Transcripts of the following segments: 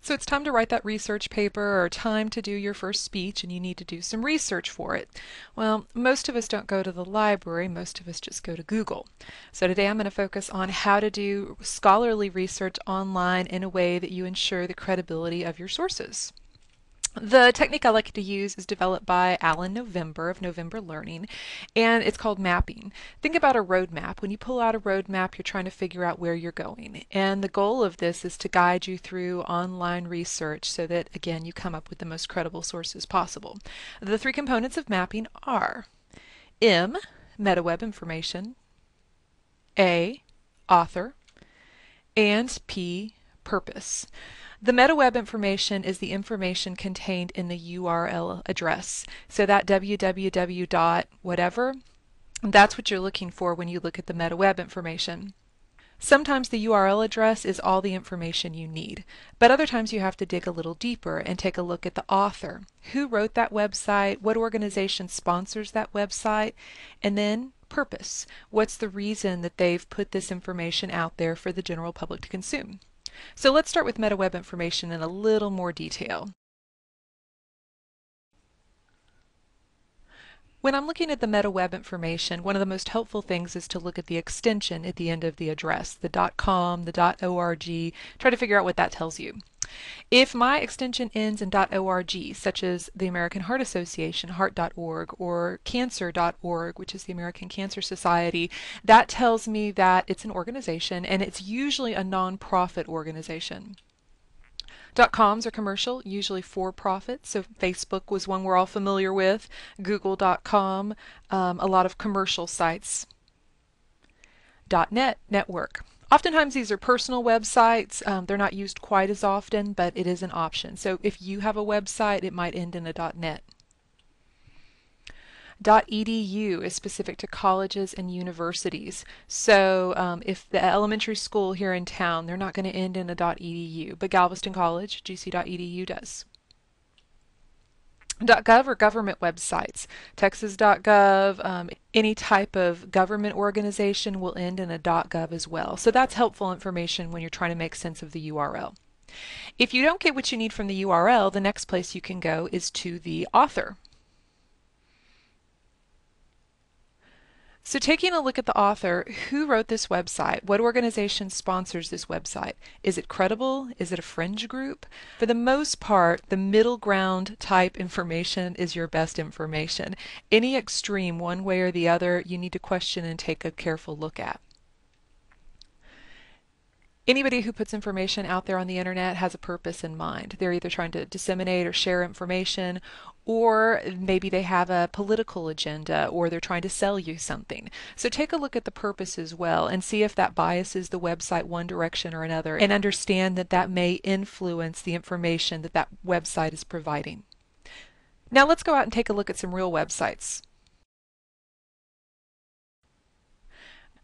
So it's time to write that research paper or time to do your first speech, and you need to do some research for it. Well, most of us don't go to the library. Most of us just go to Google. So today I'm going to focus on how to do scholarly research online in a way that you ensure the credibility of your sources. The technique I like to use is developed by Alan November of November Learning, and it's called mapping. Think about a roadmap. When you pull out a roadmap, you're trying to figure out where you're going, and the goal of this is to guide you through online research so that, again, you come up with the most credible sources possible. The three components of mapping are M, metaweb information, A, author, and P, purpose. The metaweb information is the information contained in the URL address. So that www dot whatever, that's what you're looking for when you look at the metaweb information. Sometimes the URL address is all the information you need, but other times you have to dig a little deeper and take a look at the author. Who wrote that website? What organization sponsors that website? And then purpose. What's the reason that they've put this information out there for the general public to consume? So let's start with metaweb information in a little more detail. When I'm looking at the metaweb information, one of the most helpful things is to look at the extension at the end of the address, the .com, the .org, try to figure out what that tells you. If my extension ends in .org, such as the American Heart Association, heart.org, or cancer.org, which is the American Cancer Society, that tells me that it's an organization, and it's usually a nonprofit organization. .coms are commercial, usually for-profit, so Facebook was one we're all familiar with, Google.com, a lot of commercial sites. .net, network. Oftentimes these are personal websites. They're not used quite as often, but it is an option. So if you have a website, it might end in a .net. .edu is specific to colleges and universities. So if the elementary school here in town, they're not going to end in a .edu, but Galveston College, gc.edu does. .gov or government websites, texas.gov, any type of government organization will end in a .gov as well. So that's helpful information when you're trying to make sense of the URL. If you don't get what you need from the URL, the next place you can go is to the author. So taking a look at the author, who wrote this website? What organization sponsors this website? Is it credible? Is it a fringe group? For the most part, the middle ground type information is your best information. Any extreme, one way or the other, you need to question and take a careful look at. Anybody who puts information out there on the internet has a purpose in mind. They're either trying to disseminate or share information, or maybe they have a political agenda, or they're trying to sell you something. So take a look at the purpose as well and see if that biases the website one direction or another, and understand that that may influence the information that that website is providing. Now let's go out and take a look at some real websites.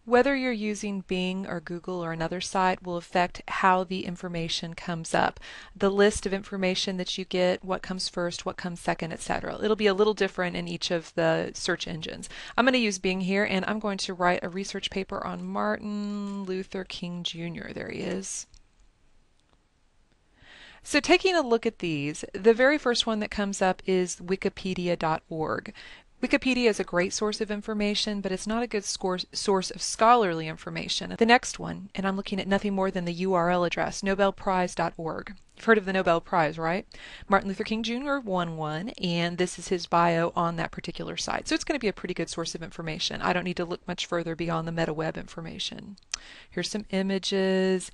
Whether you're using Bing or Google or another site will affect how the information comes up. The list of information that you get, what comes first, what comes second, etc. It'll be a little different in each of the search engines. I'm going to use Bing here, and I'm going to write a research paper on Martin Luther King Jr. There he is. So taking a look at these, the very first one that comes up is Wikipedia.org. Wikipedia is a great source of information, but it's not a good source of scholarly information. The next one, and I'm looking at nothing more than the URL address, nobelprize.org. You've heard of the Nobel Prize, right? Martin Luther King Jr. won one, and this is his bio on that particular site. So it's going to be a pretty good source of information. I don't need to look much further beyond the metaweb information. Here's some images.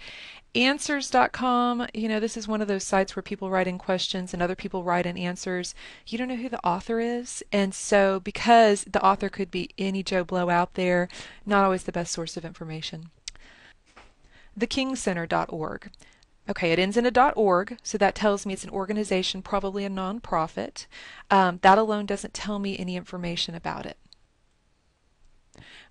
Answers.com, you know, this is one of those sites where people write in questions and other people write in answers. You don't know who the author is, and so because the author could be any Joe Blow out there, not always the best source of information. TheKingCenter.org. Okay, it ends in a .org, so that tells me it's an organization, probably a nonprofit. That alone doesn't tell me any information about it.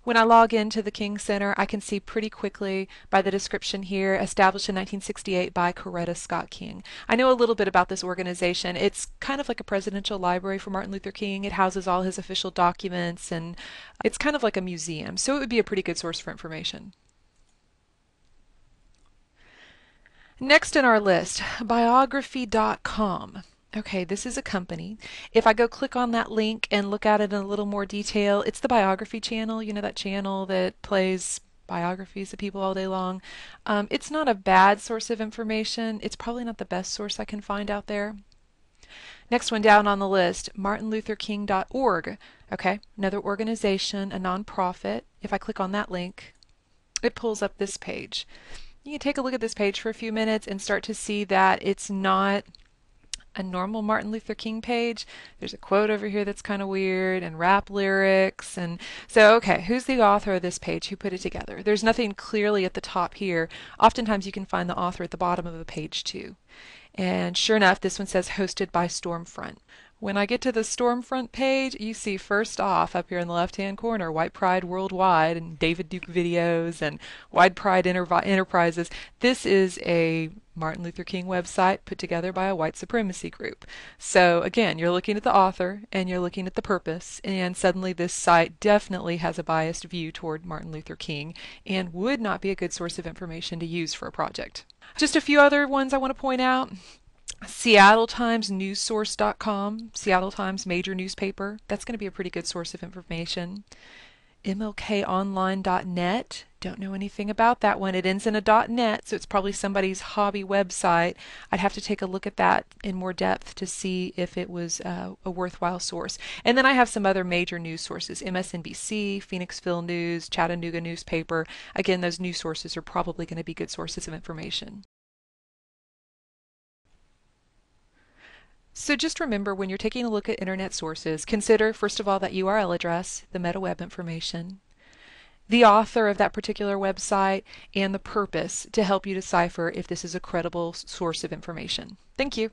When I log into the King Center, I can see pretty quickly by the description here, established in 1968 by Coretta Scott King. I know a little bit about this organization. It's kind of like a presidential library for Martin Luther King. It houses all his official documents, and it's kind of like a museum, so it would be a pretty good source for information. Next in our list, biography.com. Okay, this is a company. If I go click on that link and look at it in a little more detail, it's the Biography channel, you know, that channel that plays biographies of people all day long. It's not a bad source of information. It's probably not the best source I can find out there. Next one down on the list, martinlutherking.org. Okay, another organization, a nonprofit. If I click on that link, it pulls up this page. You can take a look at this page for a few minutes and start to see that it's not a normal Martin Luther King page. There's a quote over here that's kind of weird, and rap lyrics, and so, okay, who's the author of this page? Who put it together? There's nothing clearly at the top here. Oftentimes you can find the author at the bottom of a page too. And sure enough, this one says hosted by Stormfront. When I get to the Stormfront page, you see first off up here in the left-hand corner, White Pride Worldwide and David Duke videos and White Pride Enterprises. This is a Martin Luther King website put together by a white supremacy group. So again, you're looking at the author and you're looking at the purpose, and suddenly this site definitely has a biased view toward Martin Luther King and would not be a good source of information to use for a project. Just a few other ones I want to point out. SeattleTimesNewsSource.com, Seattle Times major newspaper. That's going to be a pretty good source of information. MLKOnline.net. Don't know anything about that one. It ends in a .net, so it's probably somebody's hobby website. I'd have to take a look at that in more depth to see if it was a worthwhile source. And then I have some other major news sources, MSNBC, Phoenixville News, Chattanooga newspaper. Again, those news sources are probably going to be good sources of information. So just remember, when you're taking a look at internet sources, consider first of all that URL address, the MetaWeb information, the author of that particular website, and the purpose to help you decipher if this is a credible source of information. Thank you.